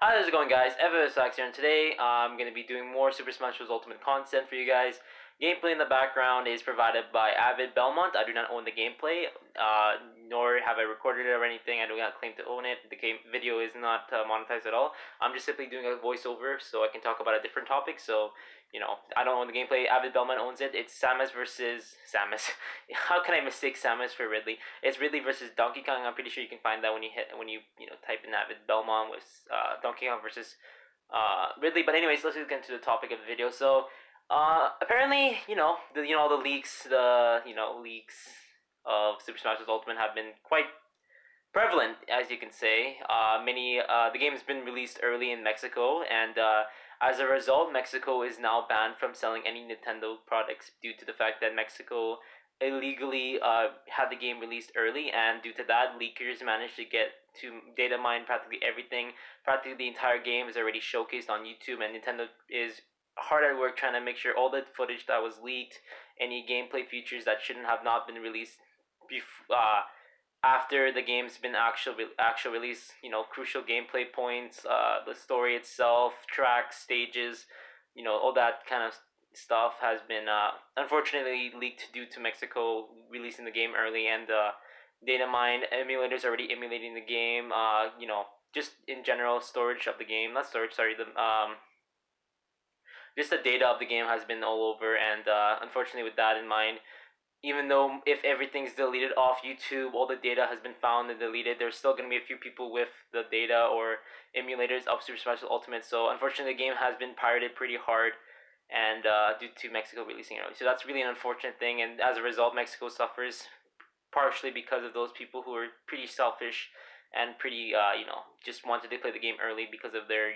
Hi, how's it going, guys? Evo Sax here, and today I'm going to be doing more Super Smash Bros Ultimate content for you guys. Gameplay in the background is provided by Avid Belmont. I do not own the gameplay, nor have I recorded it or anything. I do not claim to own it. The video is not monetized at all. I'm just simply doing a voiceover so I can talk about a different topic. So, you know, I don't own the gameplay. Avid Belmont owns it. It's Samus versus Samus. How can I mistake Samus for Ridley? It's Ridley versus Donkey Kong. I'm pretty sure you can find that when you type in Avid Belmont with Donkey Kong versus Ridley. But anyways, let's get into the topic of the video. So apparently, the leaks of Super Smash Bros. Ultimate have been quite prevalent, as you can say. The game has been released early in Mexico, and as a result, Mexico is now banned from selling any Nintendo products due to the fact that Mexico illegally had the game released early, and due to that, leakers managed to get to data mine practically everything. Practically the entire game is already showcased on YouTube, and Nintendo is hard at work trying to make sure all the footage that was leaked, any gameplay features that shouldn't have not been released after the game's been actual release, crucial gameplay points, the story itself, tracks, stages, all that kind of stuff has been unfortunately leaked due to Mexico releasing the game early, and data mine emulators already emulating the game, just in general storage of the game, not storage, sorry, just the data of the game has been all over, and unfortunately with that in mind, even though if everything's deleted off YouTube, all the data has been found and deleted, there's still going to be a few people with the data or emulators of Super Smash Bros. Ultimate, so unfortunately the game has been pirated pretty hard, and due to Mexico releasing early. So that's really an unfortunate thing, and as a result Mexico suffers partially because of those people who are pretty selfish and pretty, just wanted to play the game early because of their,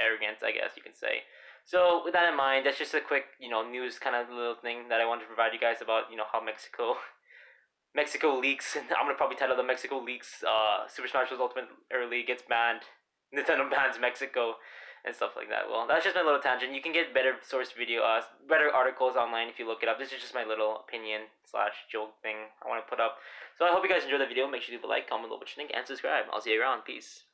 arrogance, I guess you can say. So with that in mind, that's just a quick, news kind of little thing that I wanted to provide you guys about, how Mexico leaks. I'm gonna probably title the Mexico leaks Super Smash Bros. Ultimate early gets banned, Nintendo bans Mexico, and stuff like that. Well, that's just my little tangent. You can get better source video, better articles online if you look it up. This is just my little opinion / joke thing I want to put up. So I hope you guys enjoyed the video. Make sure you leave a like, comment below what you think, and subscribe. I'll see you around. Peace.